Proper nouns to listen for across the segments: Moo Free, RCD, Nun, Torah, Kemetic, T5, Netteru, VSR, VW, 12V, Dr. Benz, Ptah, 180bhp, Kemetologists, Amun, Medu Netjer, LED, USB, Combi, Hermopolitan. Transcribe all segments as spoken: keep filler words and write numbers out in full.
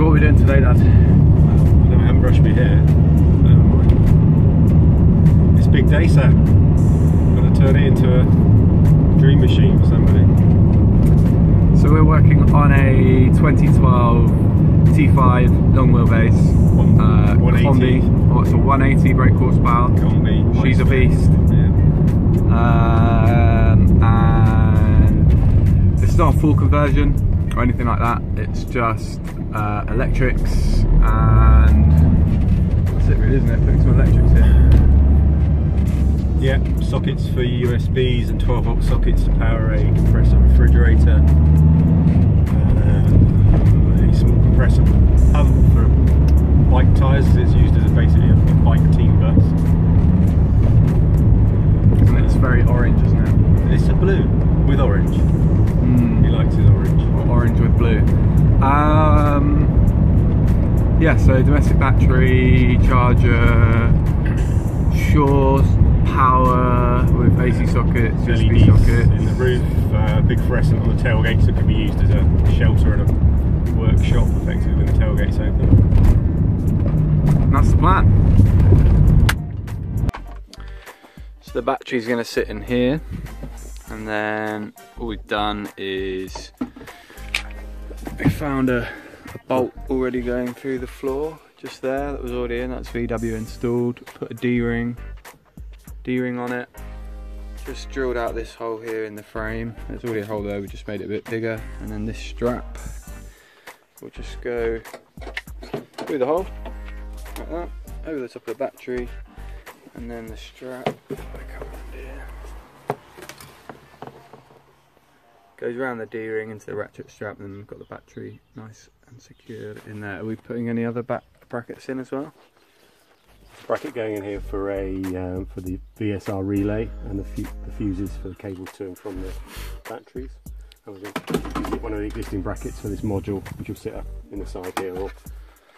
So what are we doing today, Dad? Well, I haven't brushed me hair. Um, it's big day, sir. I'm going to turn it into a dream machine for somebody. So we're working on a twenty twelve T five long wheelbase. One, uh, one eighty. Combi. Oh, it's a one eighty brake horsepower. Combi. She's a beast. Yeah. Um, and it's not a full conversion or anything like that, it's just uh, electrics, and that's it really, isn't it? Putting some electrics in. Yeah, sockets for U S Bs and twelve volt sockets to power a compressor refrigerator, uh, a small compressor pump for bike tyres, it's used as a, basically a bike team bus. And it's very orange, isn't it? It's a blue with orange. Mm. He likes his orange. Or orange with blue. Um, yeah, so domestic battery, charger, Shores, power with A C sockets, U S B sockets. In the roof, uh, big fluorescent on the tailgate, so it can be used as a shelter and a workshop effectively when the tailgate's open. And that's the plan. So the battery's going to sit in here. And then all we've done is we found a, a bolt already going through the floor just there that was already in, that's V W installed, put a D-ring D-ring on it, just drilled out this hole here in the frame, there's already a hole there, we just made it a bit bigger, and then this strap will just go through the hole like that, over the top of the battery, and then the strap goes around the D-ring into the ratchet strap, and then we've got the battery nice and secured in there. Are we putting any other back brackets in as well? Bracket going in here for a um, for the V S R relay and the, fu the fuses for the cable to and from the batteries. And we're going to use one of the existing brackets for this module, which will sit up in the side here or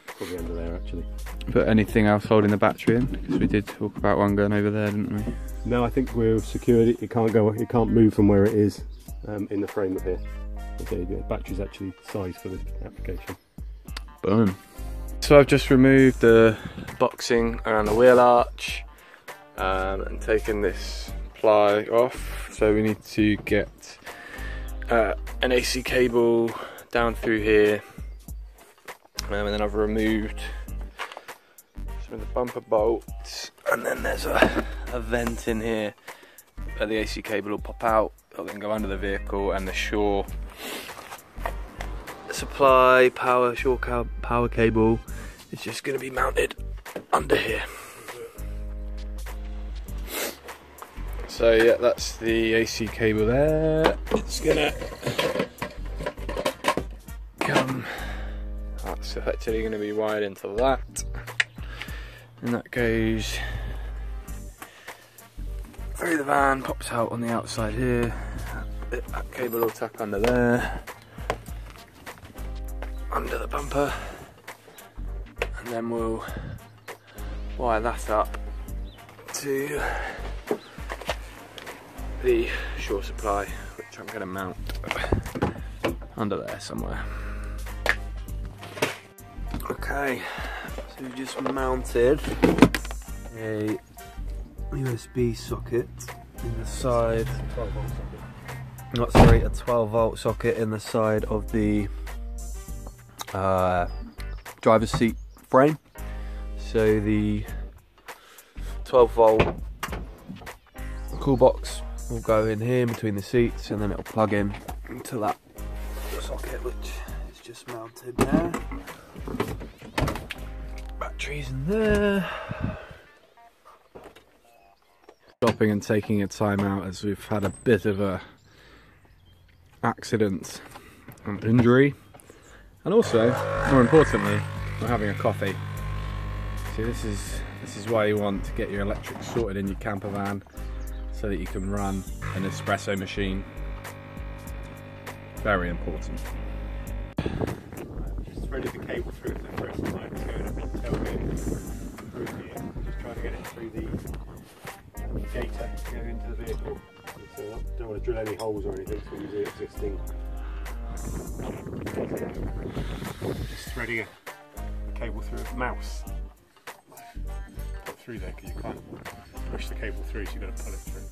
probably under there actually. But anything else holding the battery in? Because we did talk about one going over there, didn't we? No, I think we've secured it. It can't go. It can't move from where it is. Um, in the frame of here. Okay, the battery's actually sized for this application. Boom. So I've just removed the boxing around the wheel arch um, and taken this ply off. So we need to get uh, an A C cable down through here. Um, and then I've removed some of the bumper bolts. And then there's a, a vent in here where the A C cable will pop out. It'll then go under the vehicle, and the Shure supply power Shure power cable is just going to be mounted under here. So yeah, that's the A C cable there. It's gonna come. That's effectively going to be wired into that, and that goes through the van, pops out on the outside here. That cable will tuck under there, under the bumper, and then we'll wire that up to the Shure supply, which I'm going to mount under there somewhere. Okay, so we've just mounted a U S B socket in the side, not sorry, a twelve volt socket in the side of the uh, driver's seat frame. So the twelve volt cool box will go in here between the seats, and then it'll plug in into that socket, which is just mounted there. Batteries in there. Stopping and taking a time out as we've had a bit of a accident and injury, and also more importantly we're having a coffee. So this is this is why you want to get your electrics sorted in your camper van, so that you can run an espresso machine. Very important. Just threaded the cable through for the first time, so it's been tailgate through here. Just trying to get it through the gator to go into the vehicle. So I don't want to drill any holes or anything, so we use the existing Just threading a cable through a mouse. Put through there because you can't push the cable through, so you've got to pull it through.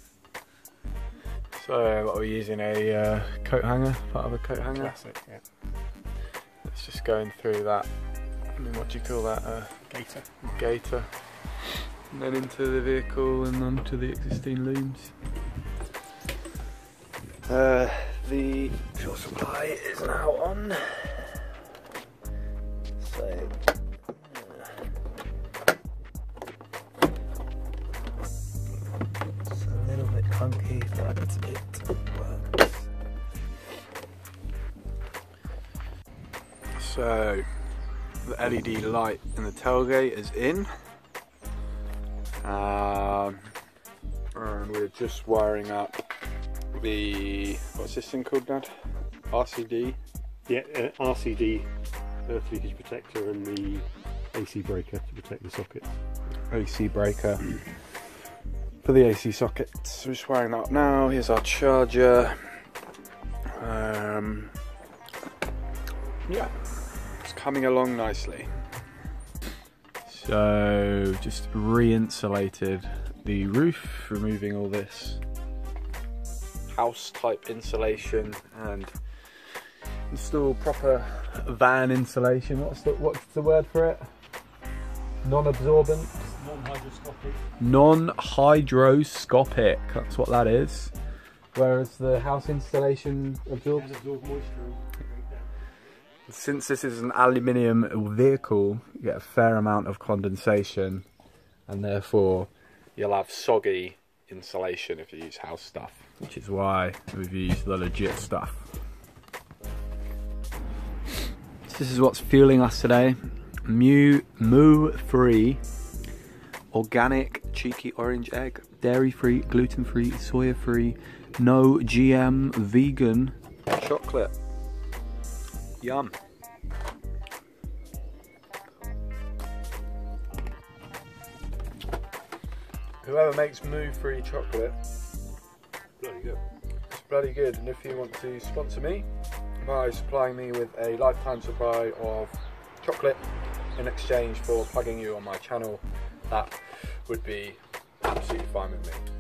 So, what are we using? A uh, coat hanger, part of a coat hanger? Classic, yeah. It's just going through that, I mean, what do you call that? Uh, gator. Gator. And then into the vehicle and onto the existing looms. Uh, the fuel supply is now on. So, it's a little bit clunky, but it works. So, the L E D light in the tailgate is in. Um, and we're just wiring up the, what's this thing called, Dad? R C D? Yeah, uh, R C D, earth leakage protector, and the A C breaker to protect the socket. A C breaker for the A C sockets. We're just wiring that up now. Here's our charger. Um, yeah, it's coming along nicely. So just re-insulated the roof, removing all this house type insulation and install proper van insulation. What's the, what's the word for it? Non-absorbent? Non-hydroscopic. Non-hydroscopic, that's what that is. Whereas the house insulation absorbs moisture. Since this is an aluminium vehicle, you get a fair amount of condensation, and therefore you'll have soggy insulation if you use house stuff, which is why we've used the legit stuff. So this is what's fueling us today. Moo, Moo Free organic cheeky orange egg, dairy free, gluten free, soya free, no G M, vegan chocolate. Yum. Whoever makes Moo Free chocolate, bloody good. It's bloody good. And if you want to sponsor me by supplying me with a lifetime supply of chocolate in exchange for plugging you on my channel, that would be absolutely fine with me.